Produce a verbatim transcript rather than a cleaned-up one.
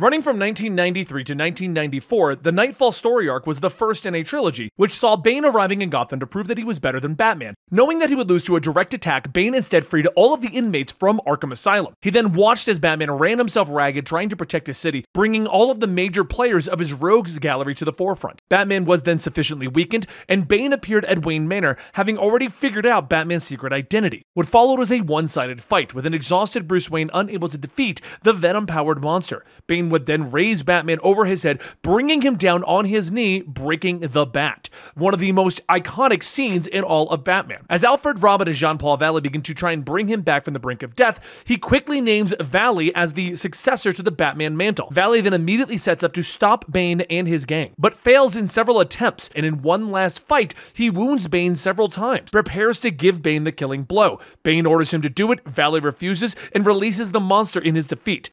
Running from nineteen ninety-three to nineteen ninety-four, the Nightfall story arc was the first in a trilogy, which saw Bane arriving in Gotham to prove that he was better than Batman. Knowing that he would lose to a direct attack, Bane instead freed all of the inmates from Arkham Asylum. He then watched as Batman ran himself ragged trying to protect his city, bringing all of the major players of his rogues gallery to the forefront. Batman was then sufficiently weakened, and Bane appeared at Wayne Manor, having already figured out Batman's secret identity. What followed was a one-sided fight, with an exhausted Bruce Wayne unable to defeat the Venom-powered monster. Bane would then raise Batman over his head, bringing him down on his knee, breaking the bat. One of the most iconic scenes in all of Batman. As Alfred, Robin, and Jean-Paul Valley begin to try and bring him back from the brink of death, he quickly names Valley as the successor to the Batman mantle. Valley then immediately sets up to stop Bane and his gang, but fails in several attempts, and in one last fight, he wounds Bane several times, prepares to give Bane the killing blow. Bane orders him to do it, Valley refuses, and releases the monster in his defeat.